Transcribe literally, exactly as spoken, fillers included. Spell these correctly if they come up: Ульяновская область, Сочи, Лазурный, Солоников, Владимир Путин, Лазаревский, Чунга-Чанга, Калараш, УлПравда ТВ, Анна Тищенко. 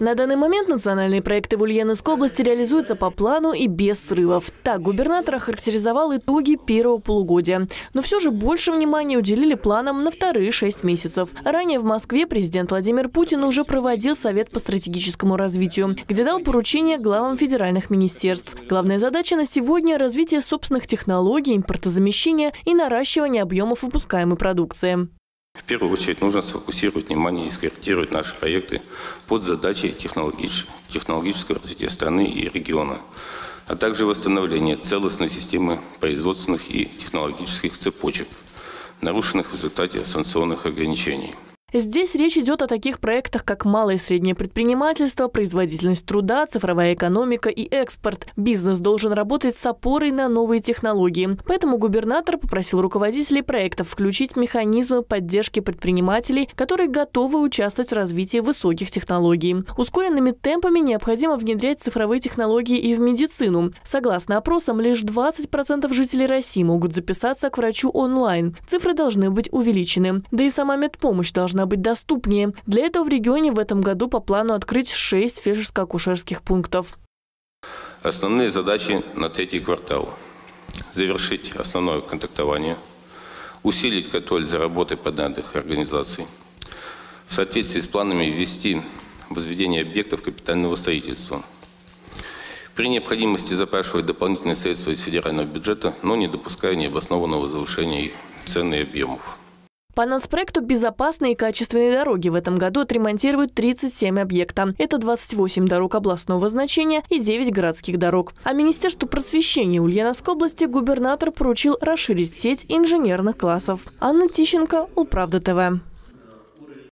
На данный момент национальные проекты в Ульяновской области реализуются по плану и без срывов. Так губернатор охарактеризовал итоги первого полугодия. Но все же больше внимания уделили планам на вторые шесть месяцев. Ранее в Москве президент Владимир Путин уже проводил совет по стратегическому развитию, где дал поручение главам федеральных министерств. Главная задача на сегодня – развитие собственных технологий, импортозамещения и наращивание объемов выпускаемой продукции. В первую очередь нужно сфокусировать внимание и скорректировать наши проекты под задачей технологич... технологического развития страны и региона, а также восстановление целостной системы производственных и технологических цепочек, нарушенных в результате санкционных ограничений. Здесь речь идет о таких проектах, как малое и среднее предпринимательство, производительность труда, цифровая экономика и экспорт. Бизнес должен работать с опорой на новые технологии. Поэтому губернатор попросил руководителей проектов включить механизмы поддержки предпринимателей, которые готовы участвовать в развитии высоких технологий. Ускоренными темпами необходимо внедрять цифровые технологии и в медицину. Согласно опросам, лишь двадцать процентов жителей России могут записаться к врачу онлайн. Цифры должны быть увеличены. Да и сама медпомощь должна быть доступнее. Для этого в регионе в этом году по плану открыть шесть фельдшерско-акушерских пунктов. Основные задачи на третий квартал. Завершить основное контактование, усилить контроль за работой подобных организаций, в соответствии с планами ввести возведение объектов капитального строительства, при необходимости запрашивать дополнительные средства из федерального бюджета, но не допуская необоснованного завышения цен и объемов. По нацпроекту «Безопасные и качественные дороги» в этом году отремонтируют тридцать семь объектов. Это двадцать восемь дорог областного значения и девять городских дорог. А Министерству просвещения Ульяновской области губернатор поручил расширить сеть инженерных классов. Анна Тищенко, УлПравда ТВ.